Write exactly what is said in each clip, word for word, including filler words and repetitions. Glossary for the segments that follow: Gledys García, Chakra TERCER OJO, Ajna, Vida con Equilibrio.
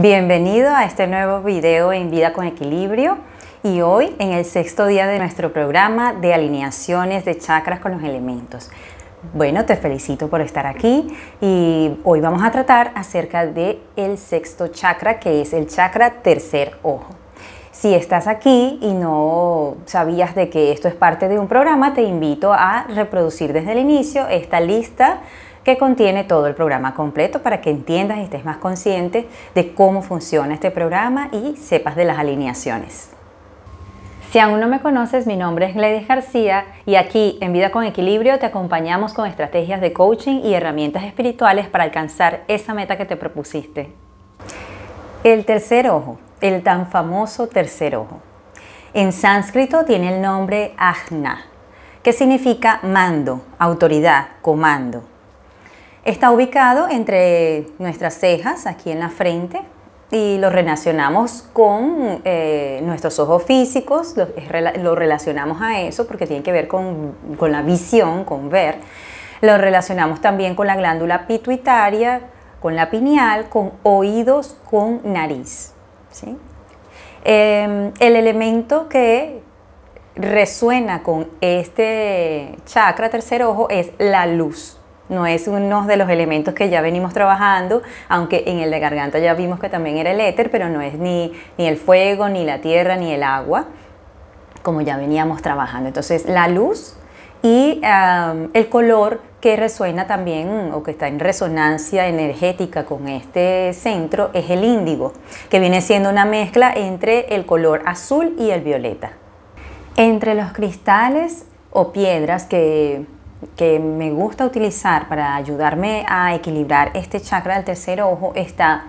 Bienvenido a este nuevo video en Vida con Equilibrio y hoy en el sexto día de nuestro programa de alineaciones de chakras con los elementos. Bueno, te felicito por estar aquí y hoy vamos a tratar acerca de el sexto chakra, que es el chakra tercer ojo. Si estás aquí y no sabías de que esto es parte de un programa, te invito a reproducir desde el inicio esta lista que contiene todo el programa completo para que entiendas y estés más consciente de cómo funciona este programa y sepas de las alineaciones. Si aún no me conoces, mi nombre es Gledys García y aquí en Vida con Equilibrio te acompañamos con estrategias de coaching y herramientas espirituales para alcanzar esa meta que te propusiste. El tercer ojo, el tan famoso tercer ojo. En sánscrito tiene el nombre Ajna, que significa mando, autoridad, comando. Está ubicado entre nuestras cejas, aquí en la frente, y lo relacionamos con eh, nuestros ojos físicos, lo, lo relacionamos a eso porque tiene que ver con, con la visión, con ver. Lo relacionamos también con la glándula pituitaria, con la pineal, con oídos, con nariz, ¿sí? Eh, el elemento que resuena con este chakra tercer ojo es la luz. No es uno de los elementos que ya venimos trabajando, aunque en el de garganta ya vimos que también era el éter, pero no es ni, ni el fuego, ni la tierra, ni el agua, como ya veníamos trabajando. Entonces la luz y um, el color que resuena también o que está en resonancia energética con este centro es el índigo, que viene siendo una mezcla entre el color azul y el violeta. Entre los cristales o piedras que... que me gusta utilizar para ayudarme a equilibrar este chakra del tercer ojo está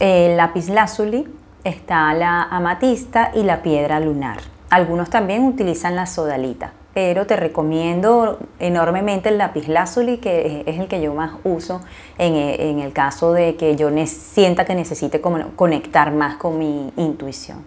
el lapislázuli, está la amatista y la piedra lunar. Algunos también utilizan la sodalita, pero te recomiendo enormemente el lapislázuli, que es el que yo más uso en, en el caso de que yo sienta que necesite conectar más con mi intuición.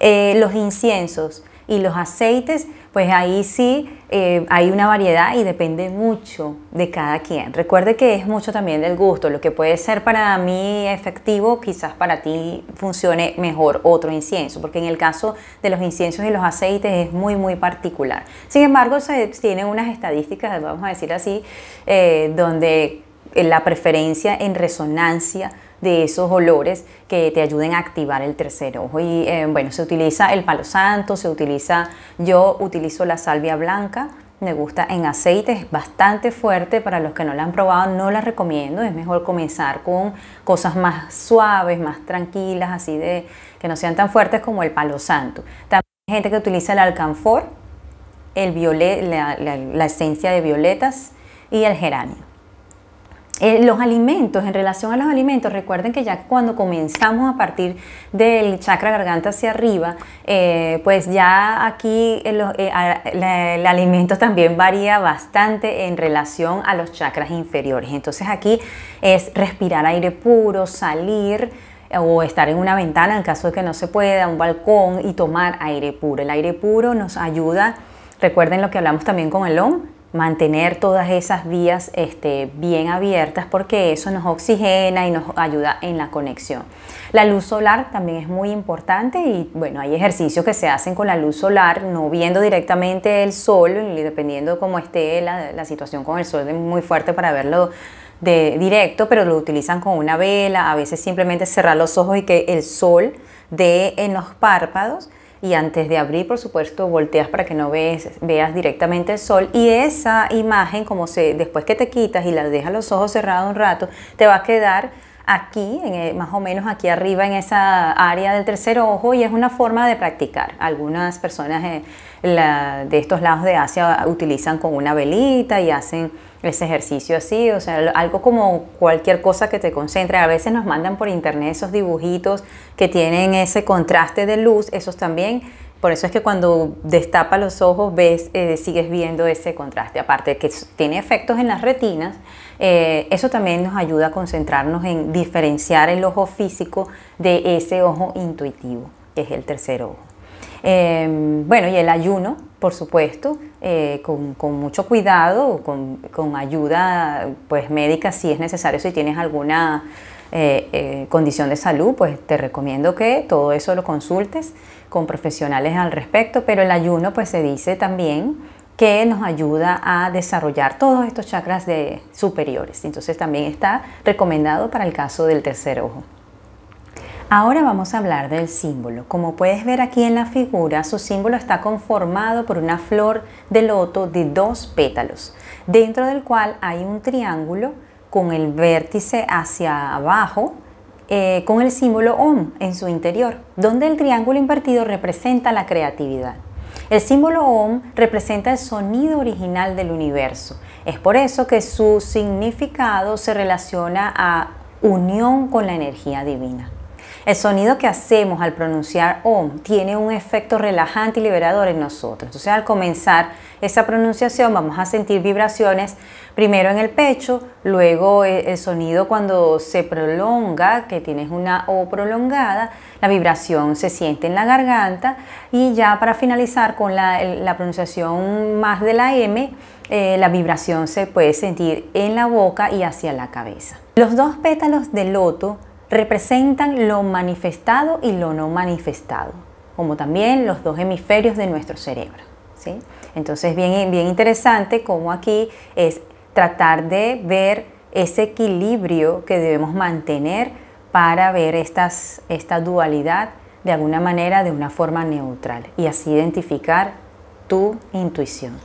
Eh, los inciensos y los aceites, pues ahí sí eh, hay una variedad y depende mucho de cada quien. Recuerde que es mucho también del gusto. Lo que puede ser para mí efectivo, quizás para ti funcione mejor otro incienso, porque en el caso de los inciensos y los aceites es muy, muy particular. Sin embargo, se tienen unas estadísticas, vamos a decir así, eh, donde la preferencia en resonancia de esos olores que te ayuden a activar el tercer ojo. Y eh, bueno, se utiliza el palo santo, se utiliza, yo utilizo la salvia blanca, me gusta en aceite, es bastante fuerte, para los que no la han probado no la recomiendo, es mejor comenzar con cosas más suaves, más tranquilas, así de que no sean tan fuertes como el palo santo. También hay gente que utiliza el alcanfor, el violet, la, la, la esencia de violetas y el geranio. Eh, los alimentos, en relación a los alimentos, recuerden que ya cuando comenzamos a partir del chakra garganta hacia arriba, eh, pues ya aquí el, el, el alimento también varía bastante en relación a los chakras inferiores. Entonces aquí es respirar aire puro, salir o estar en una ventana en caso de que no se pueda, un balcón, y tomar aire puro. El aire puro nos ayuda, recuerden lo que hablamos también con el O M, mantener todas esas vías este, bien abiertas, porque eso nos oxigena y nos ayuda en la conexión. La luz solar también es muy importante y bueno, hay ejercicios que se hacen con la luz solar, no viendo directamente el sol, dependiendo cómo esté la, la situación con el sol, es muy fuerte para verlo de directo, pero lo utilizan con una vela, a veces simplemente cerrar los ojos y que el sol dé en los párpados. Y antes de abrir, por supuesto, volteas para que no veas, veas directamente el sol. Y esa imagen, como se, después que te quitas y la dejas los ojos cerrados un rato, te va a quedar aquí, en el, más o menos aquí arriba en esa área del tercer ojo, y es una forma de practicar. Algunas personas eh, la, de estos lados de Asia utilizan con una velita y hacen ese ejercicio así, o sea, algo como cualquier cosa que te concentre. A veces nos mandan por internet esos dibujitos que tienen ese contraste de luz, esos también, por eso es que cuando destapas los ojos ves, eh, sigues viendo ese contraste, aparte que tiene efectos en las retinas. Eh, eso también nos ayuda a concentrarnos en diferenciar el ojo físico de ese ojo intuitivo, que es el tercer ojo. Eh, bueno, y el ayuno, por supuesto, eh, con, con mucho cuidado, con, con ayuda pues médica si es necesario, si tienes alguna eh, eh, condición de salud, pues te recomiendo que todo eso lo consultes con profesionales al respecto, pero el ayuno pues se dice también que nos ayuda a desarrollar todos estos chakras de superiores, entonces también está recomendado para el caso del tercer ojo. Ahora vamos a hablar del símbolo. Como puedes ver aquí en la figura, su símbolo está conformado por una flor de loto de dos pétalos, dentro del cual hay un triángulo con el vértice hacia abajo, eh, con el símbolo OM en su interior, donde el triángulo invertido representa la creatividad. El símbolo OM representa el sonido original del universo. Es por eso que su significado se relaciona a unión con la energía divina. El sonido que hacemos al pronunciar OM tiene un efecto relajante y liberador en nosotros. Entonces, al comenzar esa pronunciación vamos a sentir vibraciones primero en el pecho, luego el sonido cuando se prolonga, que tienes una O prolongada, la vibración se siente en la garganta y ya para finalizar con la, la pronunciación más de la M, eh, la vibración se puede sentir en la boca y hacia la cabeza. Los dos pétalos del loto representan lo manifestado y lo no manifestado, como también los dos hemisferios de nuestro cerebro, ¿sí? Entonces, bien, bien interesante como aquí es tratar de ver ese equilibrio que debemos mantener para ver estas, esta dualidad de alguna manera, de una forma neutral, y así identificar tu intuición.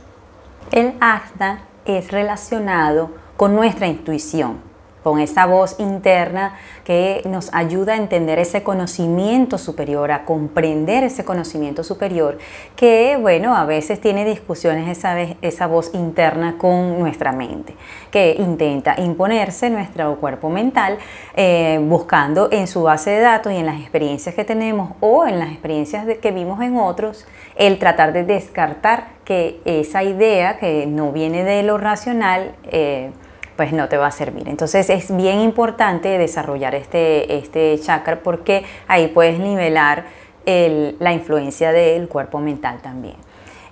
El Ajna es relacionado con nuestra intuición, con esa voz interna que nos ayuda a entender ese conocimiento superior, a comprender ese conocimiento superior, que bueno, a veces tiene discusiones esa, esa voz interna con nuestra mente, que intenta imponerse nuestro cuerpo mental, eh, buscando en su base de datos y en las experiencias que tenemos o en las experiencias de, que vimos en otros, el tratar de descartar que esa idea que no viene de lo racional, eh, pues no te va a servir. Entonces es bien importante desarrollar este, este chakra, porque ahí puedes nivelar el, la influencia del cuerpo mental también.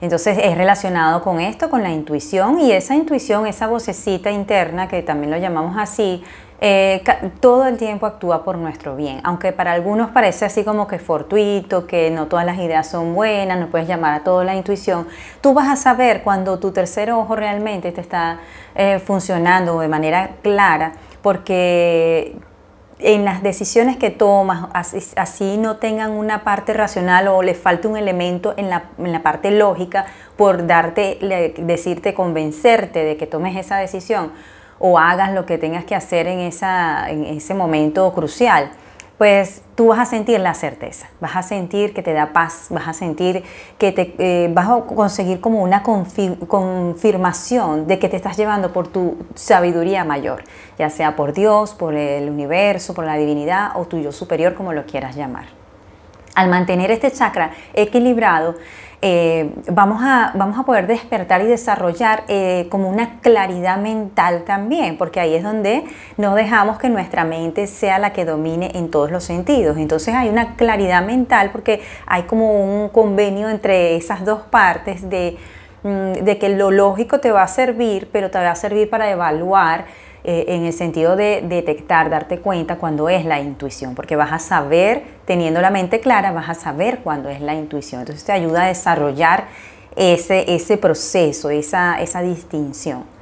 Entonces es relacionado con esto, con la intuición, y esa intuición, esa vocecita interna, que también lo llamamos así, eh, todo el tiempo actúa por nuestro bien, aunque para algunos parece así como que fortuito, que no todas las ideas son buenas, no puedes llamar a todo la intuición. Tú vas a saber cuando tu tercer ojo realmente te está eh, funcionando de manera clara, porque en las decisiones que tomas, así, así no tengan una parte racional o le falte un elemento en la, en la parte lógica por darte, le, decirte, convencerte de que tomes esa decisión o hagas lo que tengas que hacer en, esa, en ese momento crucial, pues tú vas a sentir la certeza, vas a sentir que te da paz, vas a sentir que te eh, vas a conseguir como una confirmación de que te estás llevando por tu sabiduría mayor, ya sea por Dios, por el universo, por la divinidad o tu yo superior, como lo quieras llamar. Al mantener este chakra equilibrado, eh, vamos, a, vamos a poder despertar y desarrollar eh, como una claridad mental también, porque ahí es donde no dejamos que nuestra mente sea la que domine en todos los sentidos. Entonces hay una claridad mental porque hay como un convenio entre esas dos partes de, de que lo lógico te va a servir, pero te va a servir para evaluar, en el sentido de detectar, darte cuenta cuando es la intuición, porque vas a saber, teniendo la mente clara, vas a saber cuándo es la intuición. Entonces te ayuda a desarrollar ese, ese proceso, esa, esa distinción.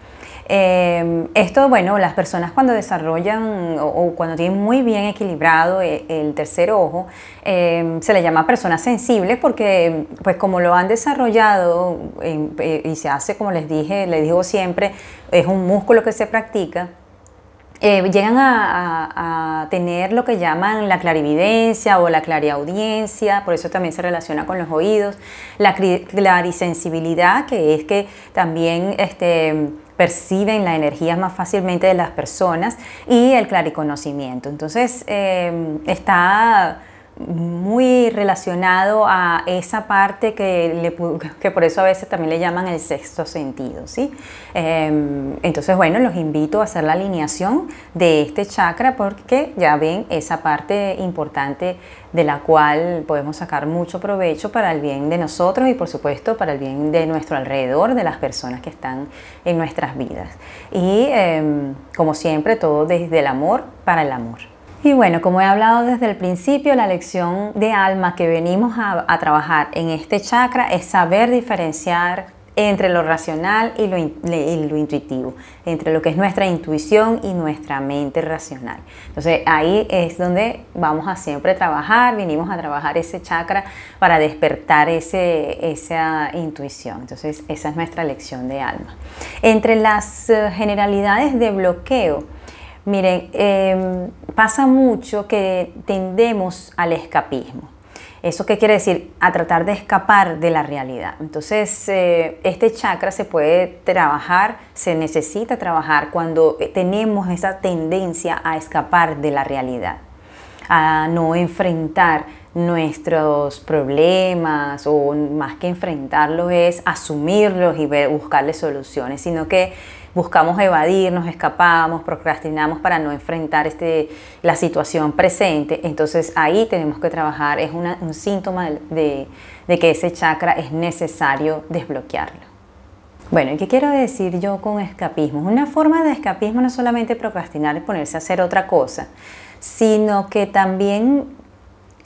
Eh, esto, bueno, las personas cuando desarrollan o, o cuando tienen muy bien equilibrado el, el tercer ojo, eh, se le llama personas sensibles, porque pues como lo han desarrollado eh, eh, y se hace, como les dije, les digo siempre, es un músculo que se practica, eh, llegan a, a, a tener lo que llaman la clarividencia o la clariaudiencia, por eso también se relaciona con los oídos, la clarisensibilidad, que es que también este, perciben la energía más fácilmente de las personas, y el clariconocimiento. Entonces eh, está muy relacionado a esa parte que, le, que por eso a veces también le llaman el sexto sentido, ¿sí? Eh, entonces, bueno, los invito a hacer la alineación de este chakra, porque ya ven esa parte importante de la cual podemos sacar mucho provecho para el bien de nosotros y por supuesto para el bien de nuestro alrededor, de las personas que están en nuestras vidas. Y eh, como siempre, todo desde el amor para el amor. Y bueno, como he hablado desde el principio, la lección de alma que venimos a, a trabajar en este chakra es saber diferenciar entre lo racional y lo, in, y lo intuitivo, entre lo que es nuestra intuición y nuestra mente racional. Entonces ahí es donde vamos a siempre trabajar, vinimos a trabajar ese chakra para despertar ese, esa intuición. Entonces esa es nuestra lección de alma. Entre las generalidades de bloqueo, miren, eh, pasa mucho que tendemos al escapismo. ¿Eso qué quiere decir? A tratar de escapar de la realidad. Entonces, eh, este chakra se puede trabajar, se necesita trabajar cuando tenemos esa tendencia a escapar de la realidad, a no enfrentar nuestros problemas, o más que enfrentarlos es asumirlos y ver, buscarles soluciones, sino que buscamos evadirnos, escapamos, procrastinamos para no enfrentar este, la situación presente. Entonces ahí tenemos que trabajar, es una, un síntoma de, de que ese chakra es necesario desbloquearlo. Bueno, ¿y qué quiero decir yo con escapismo? Una forma de escapismo no es solamente procrastinar y ponerse a hacer otra cosa, sino que también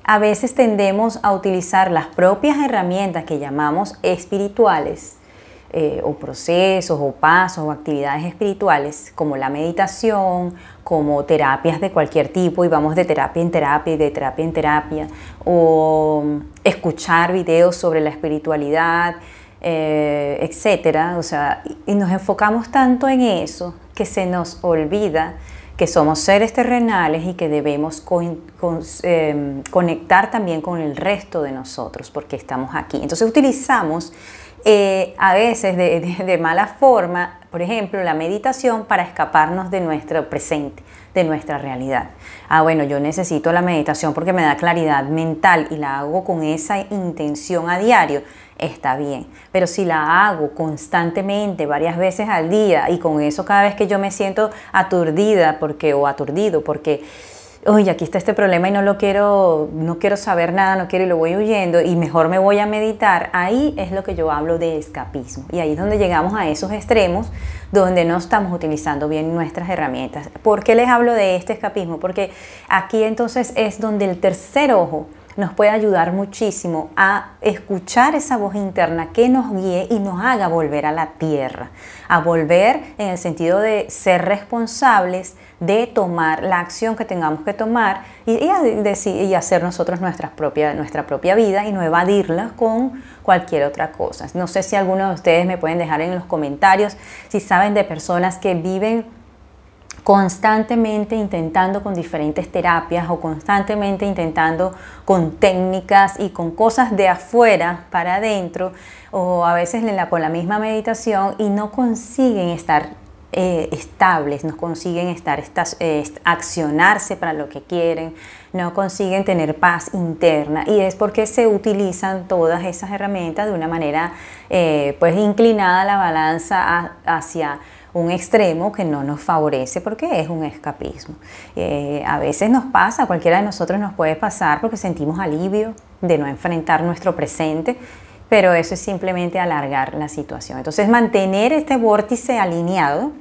a veces tendemos a utilizar las propias herramientas que llamamos espirituales, Eh, o procesos o pasos o actividades espirituales como la meditación, como terapias de cualquier tipo, y vamos de terapia en terapia y de terapia en terapia, o escuchar videos sobre la espiritualidad, eh, etcétera. O sea, y nos enfocamos tanto en eso que se nos olvida que somos seres terrenales y que debemos con, con, eh, conectar también con el resto de nosotros porque estamos aquí. Entonces utilizamos Eh, a veces de, de, de mala forma, por ejemplo, la meditación para escaparnos de nuestro presente, de nuestra realidad. Ah, bueno, yo necesito la meditación porque me da claridad mental y la hago con esa intención a diario. Está bien, pero si la hago constantemente, varias veces al día, y con eso cada vez que yo me siento aturdida porque o aturdido porque... oye, aquí está este problema y no lo quiero, no quiero saber nada, no quiero y lo voy huyendo y mejor me voy a meditar. Ahí es lo que yo hablo de escapismo, y ahí es donde llegamos a esos extremos donde no estamos utilizando bien nuestras herramientas. ¿Por qué les hablo de este escapismo? Porque aquí entonces es donde el tercer ojo nos puede ayudar muchísimo a escuchar esa voz interna que nos guíe y nos haga volver a la tierra, a volver en el sentido de ser responsables, de tomar la acción que tengamos que tomar y, y, a, de, y hacer nosotros nuestra propia, nuestra propia vida y no evadirla con cualquier otra cosa. No sé si alguno de ustedes me pueden dejar en los comentarios si saben de personas que viven constantemente intentando con diferentes terapias o constantemente intentando con técnicas y con cosas de afuera para adentro, o a veces en la, con la misma meditación, y no consiguen estar eh, estables, no consiguen estar, estas, eh, accionarse para lo que quieren, no consiguen tener paz interna, y es porque se utilizan todas esas herramientas de una manera eh, pues inclinada la balanza a, hacia un extremo que no nos favorece porque es un escapismo. Eh, a veces nos pasa, a cualquiera de nosotros nos puede pasar porque sentimos alivio de no enfrentar nuestro presente, pero eso es simplemente alargar la situación. Entonces mantener este vórtice alineado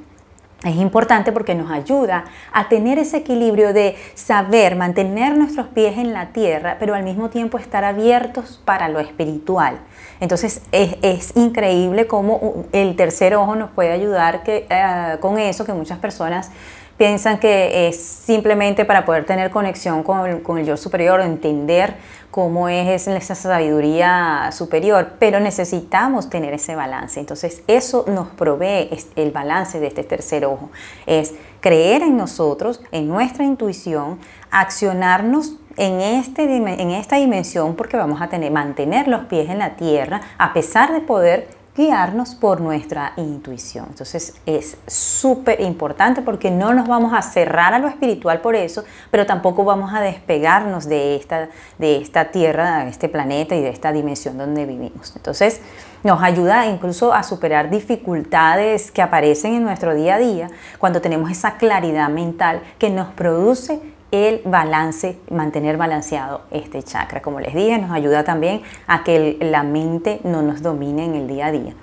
es importante porque nos ayuda a tener ese equilibrio de saber mantener nuestros pies en la tierra, pero al mismo tiempo estar abiertos para lo espiritual. Entonces es, es increíble cómo el tercer ojo nos puede ayudar que, eh, con eso, que muchas personas piensan que es simplemente para poder tener conexión con el, con el yo superior, o entender cómo es esa sabiduría superior, pero necesitamos tener ese balance. Entonces eso nos provee el balance de este tercer ojo, es creer en nosotros, en nuestra intuición, accionarnos en, este, en esta dimensión porque vamos a tener, mantener los pies en la tierra a pesar de poder guiarnos por nuestra intuición. Entonces es súper importante porque no nos vamos a cerrar a lo espiritual por eso, pero tampoco vamos a despegarnos de esta, de esta tierra, de este planeta y de esta dimensión donde vivimos. Entonces nos ayuda incluso a superar dificultades que aparecen en nuestro día a día cuando tenemos esa claridad mental que nos produce el balance, mantener balanceado este chakra. Como les dije, nos ayuda también a que la mente no nos domine en el día a día.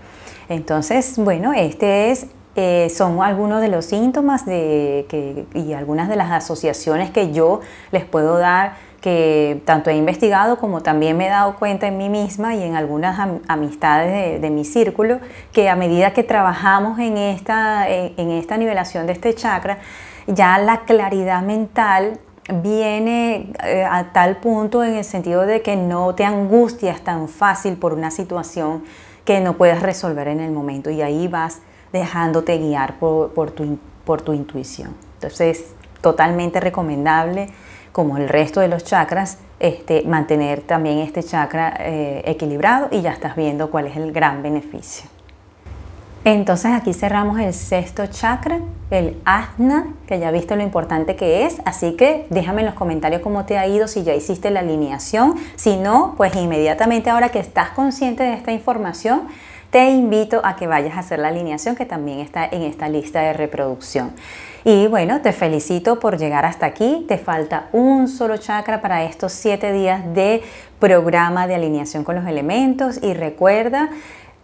Entonces, bueno, este es eh, son algunos de los síntomas de, que, y algunas de las asociaciones que yo les puedo dar, que tanto he investigado como también me he dado cuenta en mí misma y en algunas am amistades de, de mi círculo, que a medida que trabajamos en esta, en, en esta nivelación de este chakra, ya la claridad mental viene eh, a tal punto en el sentido de que no te angustias tan fácil por una situación que no puedes resolver en el momento, y ahí vas dejándote guiar por, por, tu, por tu intuición. Entonces, totalmente recomendable, como el resto de los chakras, este, mantener también este chakra eh, equilibrado, y ya estás viendo cuál es el gran beneficio. Entonces aquí cerramos el sexto chakra, el Ajna, que ya viste lo importante que es, así que déjame en los comentarios cómo te ha ido, si ya hiciste la alineación. Si no, pues inmediatamente ahora que estás consciente de esta información, te invito a que vayas a hacer la alineación, que también está en esta lista de reproducción. Y bueno, te felicito por llegar hasta aquí. Te falta un solo chakra para estos siete días de programa de alineación con los elementos. Y recuerda,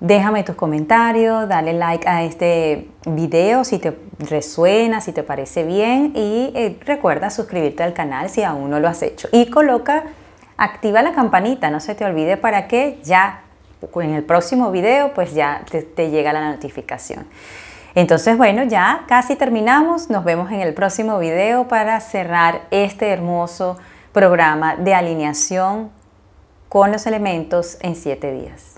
déjame tus comentarios, dale like a este video si te resuena, si te parece bien. Y eh, recuerda suscribirte al canal si aún no lo has hecho. Y coloca, activa la campanita, no se te olvide, para que ya en el próximo video pues ya te, te llega la notificación. Entonces, bueno, ya casi terminamos. Nos vemos en el próximo video para cerrar este hermoso programa de alineación con los elementos en siete días.